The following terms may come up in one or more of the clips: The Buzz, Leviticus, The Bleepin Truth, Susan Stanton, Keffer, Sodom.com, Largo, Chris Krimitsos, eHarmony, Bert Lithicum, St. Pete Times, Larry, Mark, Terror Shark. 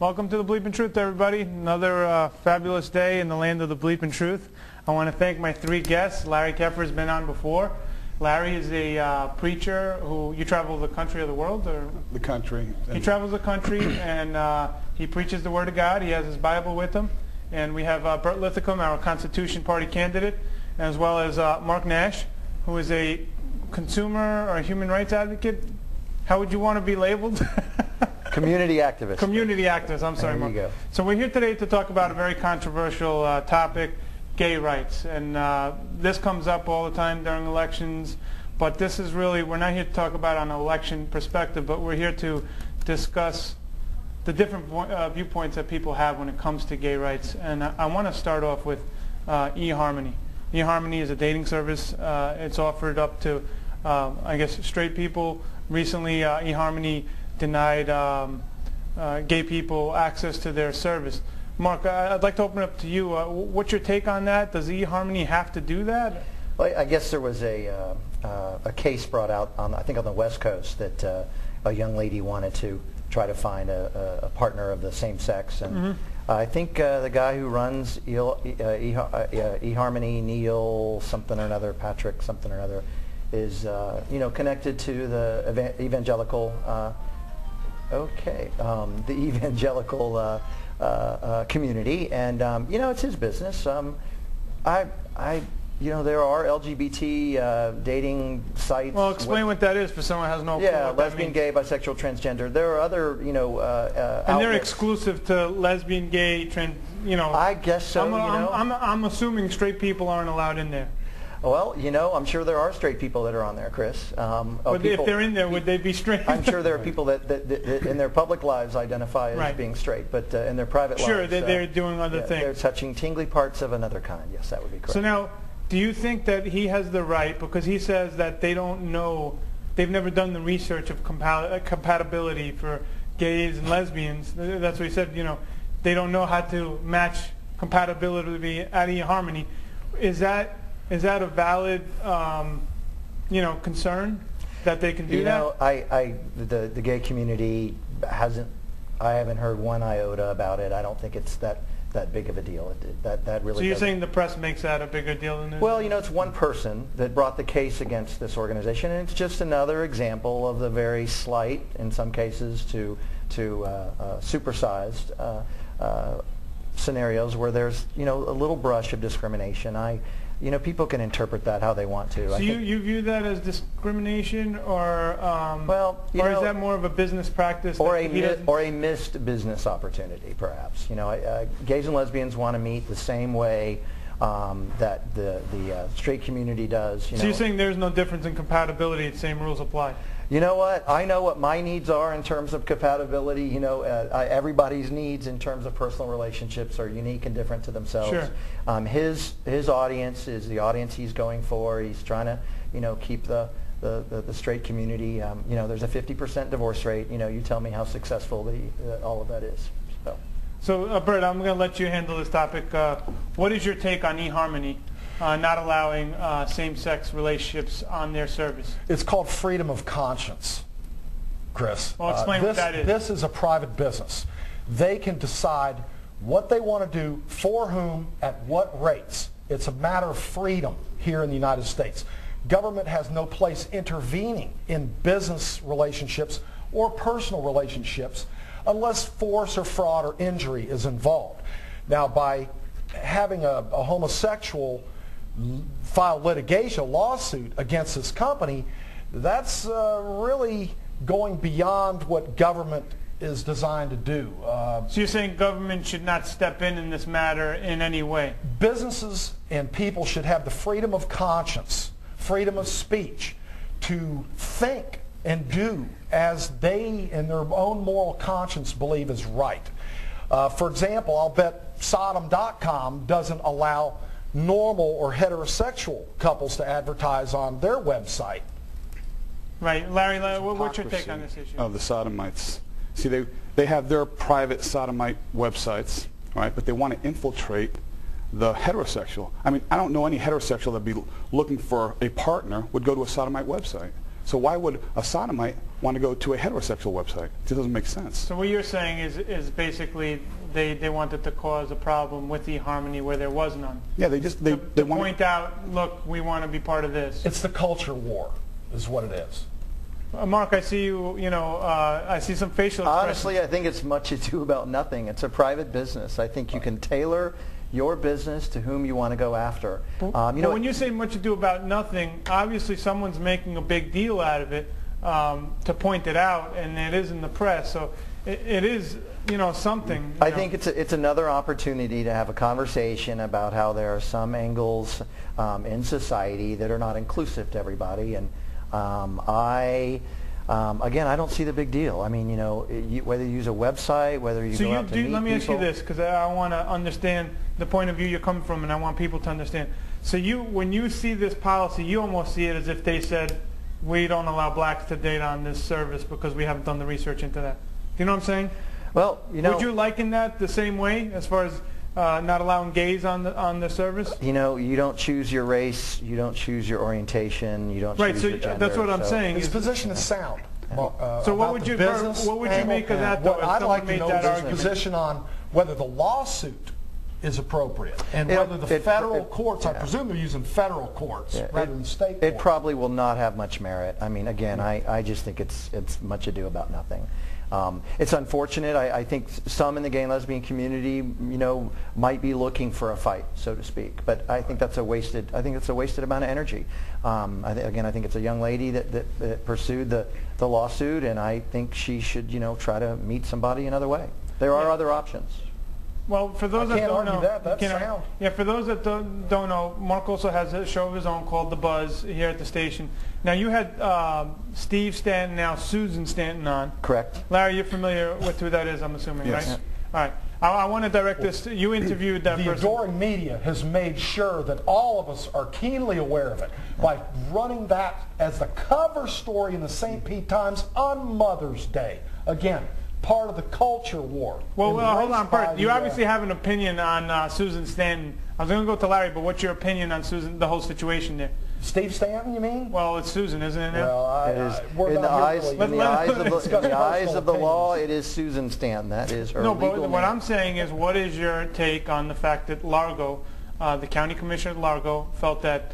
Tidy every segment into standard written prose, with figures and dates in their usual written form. Welcome to The Bleepin Truth, everybody. Another fabulous day in the land of The Bleepin Truth. I want to thank my three guests. Larry Keffer has been on before. Larry is a preacher who, you travel the country or the world? Or? The country. He travels the country and he preaches the Word of God. He has his Bible with him. And we have Bert Lithicum, our Constitution Party candidate, as well as Mark Nash, who is a consumer or a human rights advocate. How would you want to be labeled? Community activist. Community activist. I'm sorry, Mark. So we're here today to talk about a very controversial topic, gay rights. And this comes up all the time during elections. But this is really, we're not here to talk about an election perspective, but we're here to discuss the different viewpoints that people have when it comes to gay rights. And I want to start off with eHarmony. eHarmony is a dating service. It's offered up to, I guess, straight people. Recently, eHarmony denied gay people access to their service. Mark, I'd like to open it up to you. What's your take on that? Does eHarmony have to do that? Well, I guess there was a case brought out, on the West Coast, that a young lady wanted to try to find a partner of the same sex. And I think the guy who runs eHarmony, Neil something or another, Patrick something or another, is connected to the evangelical. The evangelical community, and it's his business. There are LGBT dating sites. Well, explain what that is for someone who has no clue. Yeah, lesbian, gay, bisexual, transgender. There are other, and outlets. They're exclusive to lesbian, gay, I guess so. I'm assuming straight people aren't allowed in there. Well, I'm sure there are straight people that are on there, Chris. If they're in there, would they be straight? I'm sure there are people that in their public lives identify as being straight, but in their private lives, they're doing other things. They're touching tingly parts of another kind. Yes, that would be correct. So now, do you think that he has the right, because he says that they don't know, they've never done the research of compatibility for gays and lesbians. That's what he said. They don't know how to match compatibility at eHarmony. Is that a valid, concern that they can do that? The gay community I haven't heard one iota about it. I don't think it's that big of a deal. That really. So you're saying the press makes that a bigger deal than it is? Well, it's one person that brought the case against this organization, and it's just another example of the very slight, in some cases, to supersized scenarios where there's a little brush of discrimination. People can interpret that how they want to. So you view that as discrimination, or is that more of a business practice, or a missed business opportunity, perhaps? Gays and lesbians want to meet the same way that the straight community does. So you're saying there's no difference in compatibility; the same rules apply. You know what? I know what my needs are in terms of compatibility. Everybody's needs in terms of personal relationships are unique and different to themselves. Sure. His audience is the audience he's going for. He's trying to, keep the straight community. There's a 50% divorce rate. You tell me how successful all of that is. So Bert, I'm going to let you handle this topic. What is your take on eHarmony? Not allowing same-sex relationships on their service. It's called freedom of conscience, Chris. Well, explain what that is. This is a private business. They can decide what they want to do, for whom, at what rates. It's a matter of freedom here in the United States. Government has no place intervening in business relationships or personal relationships unless force or fraud or injury is involved. Now, by having a homosexual file litigation, a lawsuit against this company, that's really going beyond what government is designed to do. So you're saying government should not step in this matter in any way? Businesses and people should have the freedom of conscience, freedom of speech, to think and do as they in their own moral conscience believe is right. For example, I'll bet Sodom.com doesn't allow normal or heterosexual couples to advertise on their website. Right. Larry, what's your take on this issue? Of the sodomites. See, they have their private sodomite websites, right? But they want to infiltrate the heterosexual. I mean, I don't know any heterosexual that would be looking for a partner would go to a sodomite website. So why would a sodomite want to go to a heterosexual website? It just doesn't make sense. So what you're saying is basically they wanted to cause a problem with eHarmony where there was none. Yeah, they just they want to point out, look, we want to be part of this. It's the culture war, is what it is. Mark, I see you. You know, I see some facial expressions. Honestly, I think it's much ado about nothing. It's a private business. I think you can tailor your business to whom you want to go after. You know, when you say much ado about nothing, obviously someone's making a big deal out of it to point it out, and it is in the press. So it is, you know, something. I think it's another opportunity to have a conversation about how there are some angles in society that are not inclusive to everybody, and again, I don't see the big deal. I mean, you know, whether you use a website, whether you go out to meet people. Let me ask you this, because I want to understand the point of view you're coming from, and I want people to understand. So you, when you see this policy, you almost see it as if they said, we don't allow blacks to date on this service because we haven't done the research into that. Do you know what I'm saying? Well, you know, would you liken that the same way as far as not allowing gays on the service? You know, you don't choose your race, you don't choose your orientation, you don't choose your gender. That's what I'm saying. His position is sound. So what would you make of that? Though, I'd like to know his position on whether the lawsuit is appropriate and whether the federal courts, I presume they're using federal courts rather than state courts. It probably will not have much merit. I mean, again, I just think it's much ado about nothing. It's unfortunate. I think some in the gay and lesbian community, you know, might be looking for a fight, so to speak. But I think that's a wasted. I think it's a wasted amount of energy. Again, I think it's a young lady that pursued the lawsuit, and I think she should, you know, try to meet somebody another way. There are other options. Well, for those that don't know, that's sound. Yeah, for those that don't know, Mark also has a show of his own called The Buzz here at the station. Now, you had Steve Stanton, now Susan Stanton on. Correct. Larry, you're familiar with who that is, I'm assuming, yes. Right? All right. I want to direct this to, you interviewed that person. The adoring media has made sure that all of us are keenly aware of it by running that as the cover story in the St. Pete Times on Mother's Day. Again, part of the culture war. Well, hold on, Bert. You obviously have an opinion on Susan Stanton. I was going to go to Larry, but what's your opinion on Susan, the whole situation there? Steve Stanton, you mean? Well, it's Susan, isn't it? Well, in the eyes of the law, it is Susan Stanton. That is her legal name. No, but what I'm saying is, what is your take on the fact that Largo, the county commissioner of Largo, felt that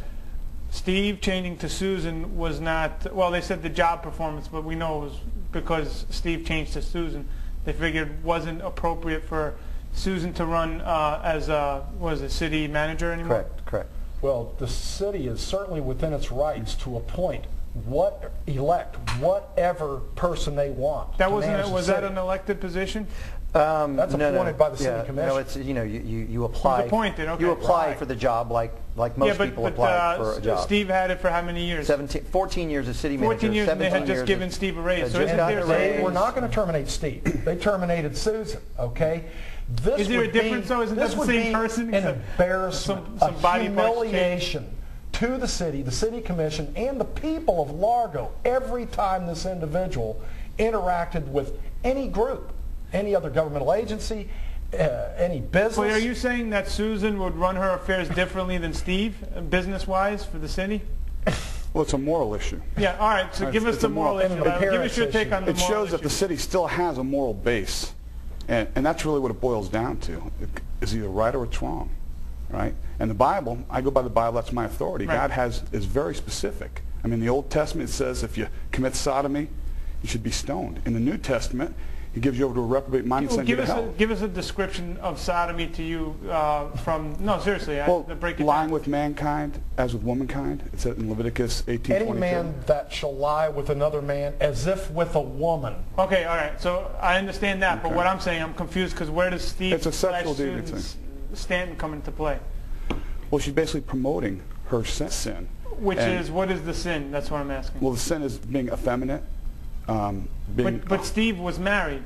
Steve changing to Susan was not, well, they said the job performance, but we know it was because Steve changed to Susan. They figured wasn't appropriate for Susan to run as a city manager anymore? Correct. Well, the city is certainly within its rights to appoint, whatever person they want. That was that an elected position? That's appointed by the city commission. No, it's, you know, you apply. He's appointed, okay. You apply for the job like most people apply for a job. Steve had it for how many years? 14 years as city manager. 14 years, and they had just given Steve a raise. So isn't there a raise? We're not going to terminate Steve. They terminated Susan. Okay. Is there a difference? So isn't this the same person? An embarrassment, a humiliation to the city commission, and the people of Largo every time this individual interacted with any group, any other governmental agency, any business. Wait, are you saying that Susan would run her affairs differently than Steve, business-wise, for the city? Well, it's a moral issue. Yeah, all right, so give us the moral issue. Give us your take on the moral issue. It shows that the city still has a moral base, and that's really what it boils down to. It's either right or it's wrong, right? And the Bible, I go by the Bible, that's my authority. Right. God is very specific. I mean, the Old Testament says if you commit sodomy, you should be stoned. In the New Testament, he gives you over to a reprobate mind and sends you to hell. Give us a description of sodomy to you no, seriously. Lying with mankind as with womankind. It's said in Leviticus 18:22. Any man that shall lie with another man as if with a woman. Okay, all right. So I understand that, but what I'm saying, I'm confused because where does Steve Stanton come into play? Well, she's basically promoting her sin. Which is, what is the sin? That's what I'm asking. Well, the sin is being effeminate. But Steve was married.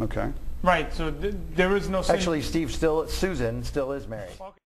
Okay. Right, so there is no sin. Actually, Susan still is married. Okay.